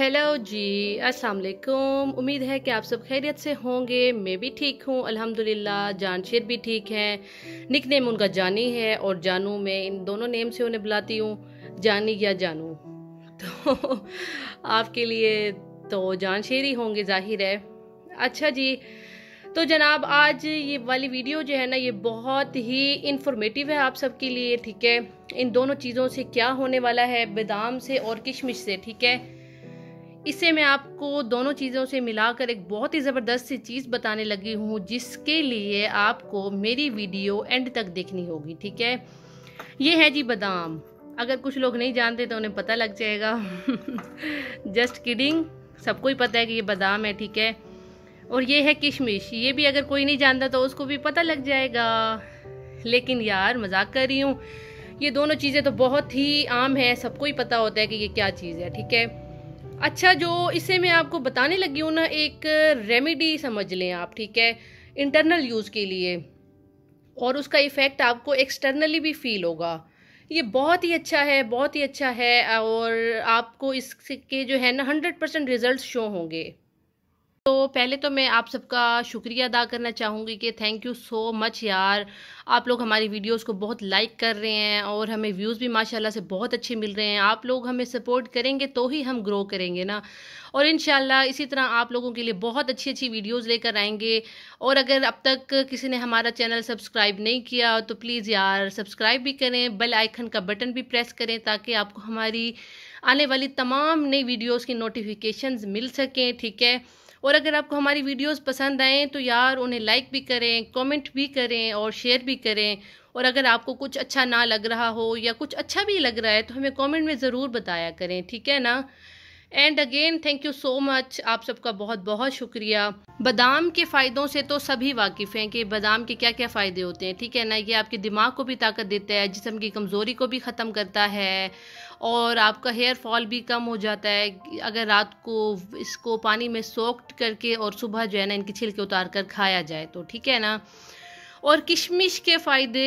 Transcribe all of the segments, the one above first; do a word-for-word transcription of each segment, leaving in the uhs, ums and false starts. Hello जी, अस्सलाम वालेकुम। उम्मीद है कि आप सब खैरियत से होंगे। मैं भी ठीक हूँ अल्हम्दुलिल्लाह। जानशेर भी ठीक है। निक नेम उनका जानी है और जानू, मैं इन दोनों नेम से उन्हें बुलाती हूँ, जानी या जानू। तो आपके लिए तो जानशेर ही होंगे जाहिर है। अच्छा जी, तो जनाब आज ये वाली वीडियो जो है ना, ये बहुत ही इन्फॉर्मेटिव है आप सबके लिए, ठीक है। इन दोनों चीज़ों से क्या होने वाला है, बादाम से और किशमिश से, ठीक है। इससे मैं आपको दोनों चीज़ों से मिलाकर एक बहुत ही ज़बरदस्त सी चीज़ बताने लगी हूँ, जिसके लिए आपको मेरी वीडियो एंड तक देखनी होगी, ठीक है। ये है जी बादाम। अगर कुछ लोग नहीं जानते तो उन्हें पता लग जाएगा। जस्ट किडिंग, सबको ही पता है कि ये बादाम है, ठीक है। और ये है किशमिश। ये भी अगर कोई नहीं जानता तो उसको भी पता लग जाएगा। लेकिन यार मजाक कर रही हूँ, ये दोनों चीज़ें तो बहुत ही आम है, सबको ही पता होता है कि ये क्या चीज़ है, ठीक है। अच्छा, जो इसे मैं आपको बताने लगी हूँ ना, एक रेमेडी समझ लें आप, ठीक है, इंटरनल यूज़ के लिए, और उसका इफ़ेक्ट आपको एक्सटर्नली भी फील होगा। ये बहुत ही अच्छा है, बहुत ही अच्छा है, और आपको इसके जो है ना हंड्रेड परसेंट रिजल्ट शो होंगे। तो पहले तो मैं आप सबका शुक्रिया अदा करना चाहूँगी कि थैंक यू सो मच यार, आप लोग हमारी वीडियोस को बहुत लाइक कर रहे हैं और हमें व्यूज़ भी माशाल्लाह से बहुत अच्छे मिल रहे हैं। आप लोग हमें सपोर्ट करेंगे तो ही हम ग्रो करेंगे ना, और इंशाल्लाह इसी तरह आप लोगों के लिए बहुत अच्छी अच्छी वीडियोस लेकर आएंगे। और अगर अब तक किसी ने हमारा चैनल सब्सक्राइब नहीं किया तो प्लीज़ यार सब्सक्राइब भी करें, बेल आइकन का बटन भी प्रेस करें, ताकि आपको हमारी आने वाली तमाम नई वीडियोज़ की नोटिफिकेशंस मिल सकें, ठीक है। और अगर आपको हमारी वीडियोस पसंद आएँ तो यार उन्हें लाइक भी करें, कमेंट भी करें और शेयर भी करें। और अगर आपको कुछ अच्छा ना लग रहा हो या कुछ अच्छा भी लग रहा है तो हमें कमेंट में ज़रूर बताया करें, ठीक है ना। And again thank you so much, आप सबका बहुत बहुत शुक्रिया। बादाम के फ़ायदों से तो सभी वाकिफ़ हैं कि बादाम के क्या क्या फ़ायदे होते हैं, ठीक है ना। ये आपके दिमाग को भी ताकत देता है, जिस्म की कमज़ोरी को भी ख़त्म करता है, और आपका हेयर फॉल भी कम हो जाता है। अगर रात को इसको पानी में सोक करके और सुबह जो है ना इनके छिलके उतार कर खाया जाए तो, ठीक है ना। और किशमिश के फ़ायदे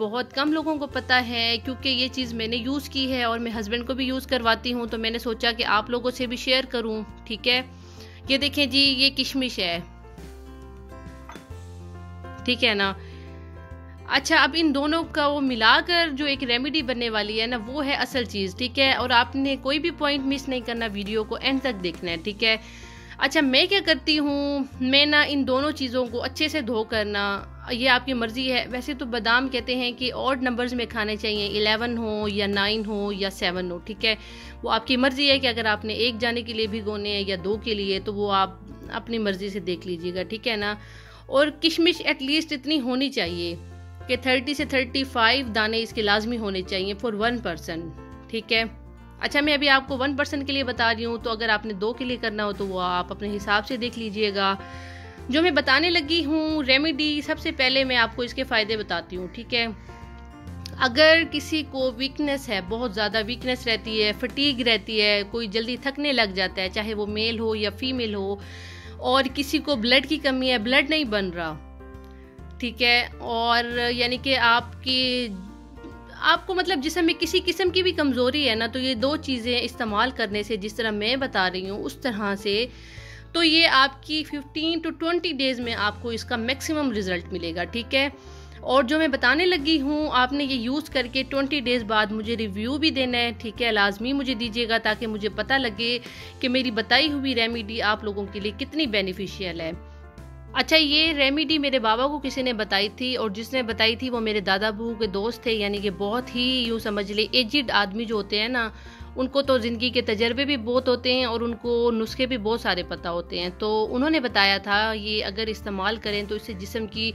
बहुत कम लोगों को पता है, क्योंकि ये चीज़ मैंने यूज़ की है और मैं हस्बैंड को भी यूज़ करवाती हूँ, तो मैंने सोचा कि आप लोगों से भी शेयर करूँ, ठीक है। ये देखें जी, ये किशमिश है, ठीक है ना। अच्छा, अब इन दोनों का वो मिलाकर जो एक रेमेडी बनने वाली है ना, वो है असल चीज़, ठीक है। और आपने कोई भी पॉइंट मिस नहीं करना, वीडियो को एंड तक देखना है, ठीक है। अच्छा, मैं क्या करती हूँ, मैं ना इन दोनों चीज़ों को अच्छे से धो करना, ये आपकी मर्ज़ी है। वैसे तो बादाम कहते हैं कि ऑड नंबर्स में खाने चाहिए, इलेवन हो या नाइन हो या सेवन हो, ठीक है। वो आपकी मर्ज़ी है कि अगर आपने एक जाने के लिए भिगोने हैं या दो के लिए, तो वो आप अपनी मर्ज़ी से देख लीजिएगा, ठीक है ना। और किशमिश एटलीस्ट इतनी होनी चाहिए कि थर्टी से थर्टी फाइव दाने इसके लाजमी होने चाहिए फॉर वन पर्सन, ठीक है। अच्छा, मैं अभी आपको वन पर्सन के लिए बता रही हूँ, तो अगर आपने दो के लिए करना हो तो वो आप अपने हिसाब से देख लीजिएगा। जो मैं बताने लगी हूँ रेमेडी, सबसे पहले मैं आपको इसके फ़ायदे बताती हूँ, ठीक है। अगर किसी को वीकनेस है, बहुत ज़्यादा वीकनेस रहती है, फटीग रहती है, कोई जल्दी थकने लग जाता है, चाहे वो मेल हो या फीमेल हो, और किसी को ब्लड की कमी है, ब्लड नहीं बन रहा, ठीक है। और यानी कि आपकी आपको मतलब जिसम में किसी किस्म की भी कमज़ोरी है ना, तो ये दो चीज़ें इस्तेमाल करने से, जिस तरह मैं बता रही हूँ उस तरह से, तो ये आपकी फिफ्टीन टू ट्वेंटी डेज़ में आपको इसका मैक्सिमम रिज़ल्ट मिलेगा, ठीक है। और जो मैं बताने लगी हूँ, आपने ये यूज़ करके ट्वेंटी डेज़ बाद मुझे रिव्यू भी देना है, ठीक है। लाजमी मुझे दीजिएगा, ताकि मुझे पता लगे कि मेरी बताई हुई रेमेडी आप लोगों के लिए कितनी बेनिफिशियल है। अच्छा, ये रेमेडी मेरे बाबा को किसी ने बताई थी, और जिसने बताई थी वो मेरे दादा बहू के दोस्त थे, यानी कि बहुत ही यूँ समझ ले एजिड आदमी जो होते हैं ना, उनको तो ज़िंदगी के तजर्बे भी बहुत होते हैं और उनको नुस्खे भी बहुत सारे पता होते हैं। तो उन्होंने बताया था ये अगर इस्तेमाल करें तो इससे जिस्म की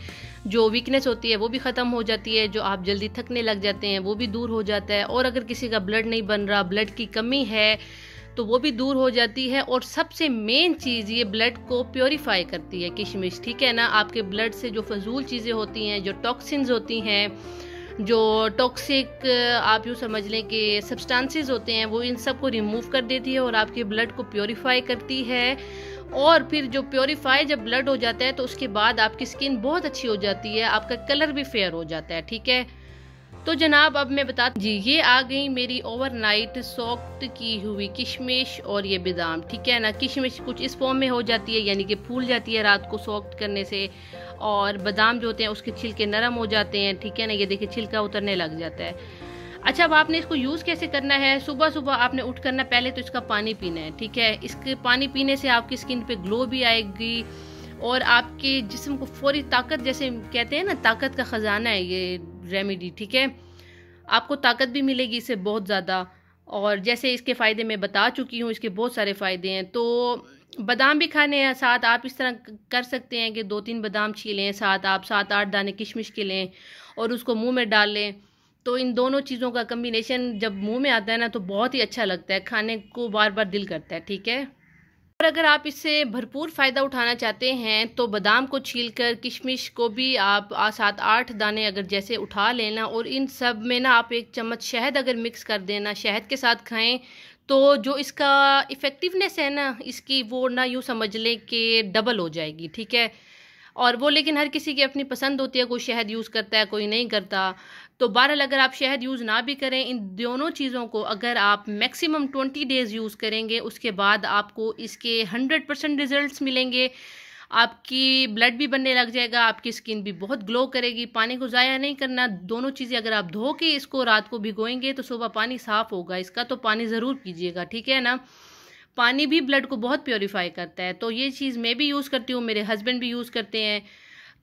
जो वीकनेस होती है वो भी ख़त्म हो जाती है, जो आप जल्दी थकने लग जाते हैं वो भी दूर हो जाता है, और अगर किसी का ब्लड नहीं बन रहा, ब्लड की कमी है, तो वो भी दूर हो जाती है। और सबसे मेन चीज़, ये ब्लड को प्योरीफाई करती है किशमिश, ठीक है ना। आपके ब्लड से जो फजूल चीज़ें होती हैं, जो टॉक्सिन्स होती हैं, जो टॉक्सिक आप यूँ समझ लें कि सब्सटेंसेस होते हैं, वो इन सब को रिमूव कर देती है और आपके ब्लड को प्योरीफाई करती है। और फिर जो प्योरीफाई जब ब्लड हो जाता है तो उसके बाद आपकी स्किन बहुत अच्छी हो जाती है, आपका कलर भी फेयर हो जाता है, ठीक है। तो जनाब अब मैं बता जी ये आ गई मेरी ओवरनाइट सोक्ट की हुई किशमिश और ये बादाम, ठीक है ना। किशमिश कुछ इस फॉर्म में हो जाती है यानी कि फूल जाती है रात को सोक्ट करने से, और बादाम जो होते हैं उसके छिलके नरम हो जाते हैं, ठीक है ना। ये देखिए छिलका उतरने लग जाता है। अच्छा अब आपने इसको यूज़ कैसे करना है। सुबह सुबह आपने उठ करना पहले तो इसका पानी पीना है, ठीक है। इसके पानी पीने से आपकी स्किन पे ग्लो भी आएगी और आपके जिस्म को फौरी ताकत, जैसे कहते हैं ना ताकत का ख़जाना है ये रेमेडी, ठीक है। आपको ताकत भी मिलेगी इससे बहुत ज़्यादा, और जैसे इसके फ़ायदे मैं बता चुकी हूँ, इसके बहुत सारे फ़ायदे हैं। तो बादाम भी खाने हैं साथ, आप इस तरह कर सकते हैं कि दो तीन बादाम छीलें, साथ आप सात आठ दाने किशमिश के लें और उसको मुँह में डाल लें। तो इन दोनों चीज़ों का कम्बिनेशन जब मुंह में आता है ना तो बहुत ही अच्छा लगता है, खाने को बार बार दिल करता है, ठीक है। और अगर आप इससे भरपूर फ़ायदा उठाना चाहते हैं तो बादाम को छीलकर किशमिश को भी आप सात आठ दाने अगर जैसे उठा लेना, और इन सब में ना आप एक चम्मच शहद अगर मिक्स कर देना, शहद के साथ खाएं तो जो इसका इफ़ेक्टिवनेस है ना इसकी वो ना यूँ समझ लें कि डबल हो जाएगी, ठीक है। और वो लेकिन हर किसी की अपनी पसंद होती है, कोई शहद यूज़ करता है कोई नहीं करता। तो बहरहाल अगर आप शहद यूज़ ना भी करें, इन दोनों चीज़ों को अगर आप मैक्सिमम ट्वेंटी डेज़ यूज़ करेंगे उसके बाद आपको इसके हंड्रेड परसेंट रिज़ल्ट मिलेंगे। आपकी ब्लड भी बनने लग जाएगा, आपकी स्किन भी बहुत ग्लो करेगी। पानी को ज़ाया नहीं करना, दोनों चीज़ें अगर आप धो के इसको रात को भिगोएंगे तो सुबह पानी साफ़ होगा इसका, तो पानी ज़रूर पीजिएगा, ठीक है ना। पानी भी ब्लड को बहुत प्योरीफाई करता है। तो ये चीज़ मैं भी यूज़ करती हूँ, मेरे हस्बैंड भी यूज़ करते हैं।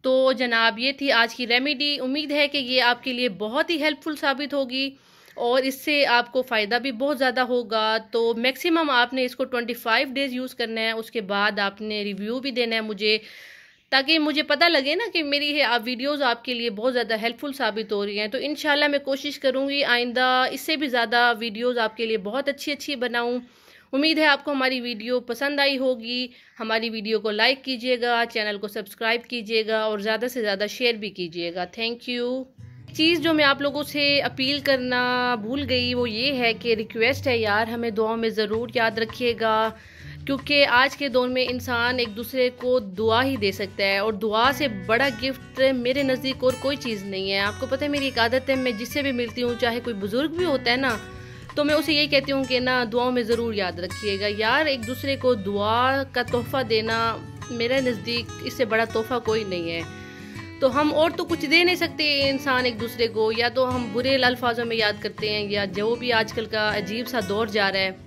तो जनाब ये थी आज की रेमेडी, उम्मीद है कि ये आपके लिए बहुत ही हेल्पफुल साबित होगी और इससे आपको फ़ायदा भी बहुत ज़्यादा होगा। तो मैक्सिमम आपने इसको पच्चीस डेज़ यूज़ करना है, उसके बाद आपने रिव्यू भी देना है मुझे, ताकि मुझे पता लगे ना कि मेरी ये आप वीडियोज़ आपके लिए बहुत ज़्यादा हेल्पफुल साबित हो रही हैं। तो इंशाल्लाह मैं कोशिश करूँगी आइंदा इससे भी ज़्यादा वीडियोज़ आपके लिए बहुत अच्छी अच्छी बनाऊँ। उम्मीद है आपको हमारी वीडियो पसंद आई होगी। हमारी वीडियो को लाइक कीजिएगा, चैनल को सब्सक्राइब कीजिएगा और ज़्यादा से ज़्यादा शेयर भी कीजिएगा। Thank you. चीज़ जो मैं आप लोगों से अपील करना भूल गई वो ये है कि रिक्वेस्ट है यार, हमें दुआओं में ज़रूर याद रखिएगा, क्योंकि आज के दौर में इंसान एक दूसरे को दुआ ही दे सकता है और दुआ से बड़ा गिफ्ट मेरे नज़दीक और कोई चीज़ नहीं है। आपको पता है मेरी एक आदत है, मैं जिससे भी मिलती हूँ चाहे कोई बुज़ुर्ग भी होता है ना, तो मैं उसे यही कहती हूँ कि ना दुआओं में ज़रूर याद रखिएगा। यार एक दूसरे को दुआ का तोहफ़ा देना मेरे नज़दीक इससे बड़ा तोहफ़ा कोई नहीं है। तो हम और तो कुछ दे नहीं सकते इंसान एक दूसरे को, या तो हम बुरे अल्फाजों में याद करते हैं या जो भी आजकल का अजीब सा दौर जा रहा है।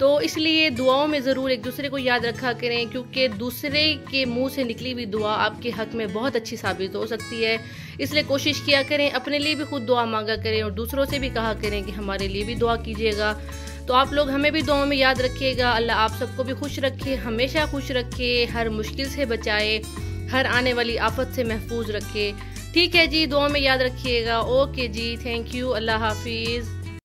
तो इसलिए दुआओं में ज़रूर एक दूसरे को याद रखा करें, क्योंकि दूसरे के मुंह से निकली हुई दुआ आपके हक़ में बहुत अच्छी साबित हो सकती है। इसलिए कोशिश किया करें, अपने लिए भी खुद दुआ मांगा करें और दूसरों से भी कहा करें कि हमारे लिए भी दुआ कीजिएगा। तो आप लोग हमें भी दुआओं में याद रखिएगा। अल्लाह आप सबको भी खुश रखे, हमेशा खुश रखे, हर मुश्किल से बचाए, हर आने वाली आफत से महफूज रखे, ठीक है जी। दुआओं में याद रखिएगा। ओके जी, थैंक यू, अल्लाह हाफिज़।